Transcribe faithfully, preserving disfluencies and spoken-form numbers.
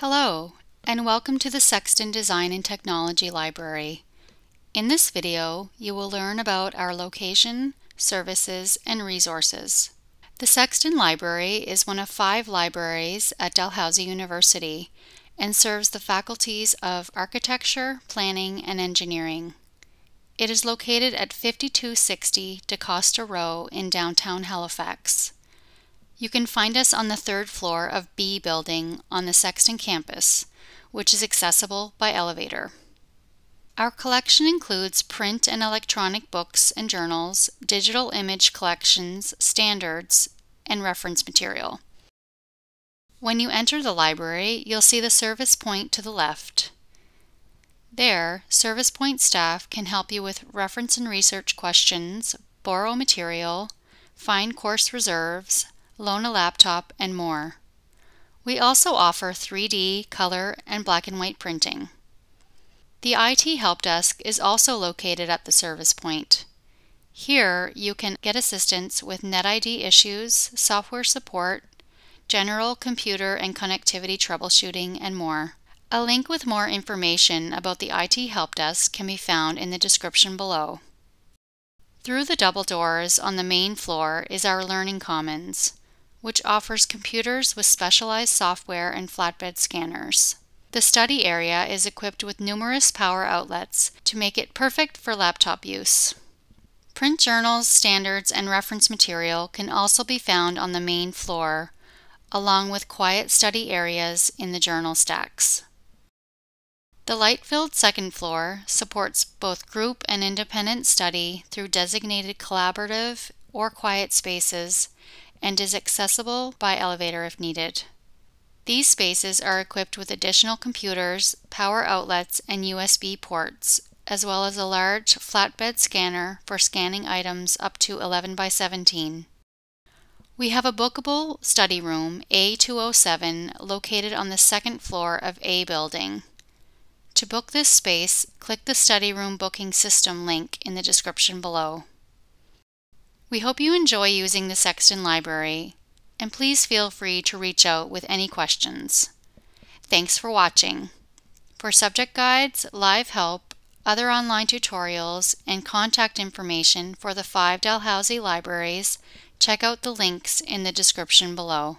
Hello, and welcome to the Sexton Design and Technology Library. In this video, you will learn about our location, services, and resources. The Sexton Library is one of five libraries at Dalhousie University and serves the faculties of Architecture, Planning, and Engineering. It is located at fifty-two sixty De Costa Row in downtown Halifax. You can find us on the third floor of B Building on the Sexton campus, which is accessible by elevator. Our collection includes print and electronic books and journals, digital image collections, standards, and reference material. When you enter the library, you'll see the service point to the left. There, service point staff can help you with reference and research questions, borrow material, find course reserves, loan a laptop, and more. We also offer three D, color, and black and white printing. The I T Help Desk is also located at the service point. Here, you can get assistance with NetID issues, software support, general computer and connectivity troubleshooting, and more. A link with more information about the I T Help Desk can be found in the description below. Through the double doors on the main floor is our Learning Commons, which offers computers with specialized software and flatbed scanners. The study area is equipped with numerous power outlets to make it perfect for laptop use. Print journals, standards, and reference material can also be found on the main floor, along with quiet study areas in the journal stacks. The light-filled second floor supports both group and independent study through designated collaborative or quiet spaces and is accessible by elevator if needed. These spaces are equipped with additional computers, power outlets, and U S B ports, as well as a large flatbed scanner for scanning items up to eleven by seventeen. We have a bookable study room, A two oh seven, located on the second floor of A Building. To book this space, click the Study Room Booking System link in the description below. We hope you enjoy using the Sexton Library, and please feel free to reach out with any questions. Thanks for watching. For subject guides, live help, other online tutorials, and contact information for the five Dalhousie libraries, check out the links in the description below.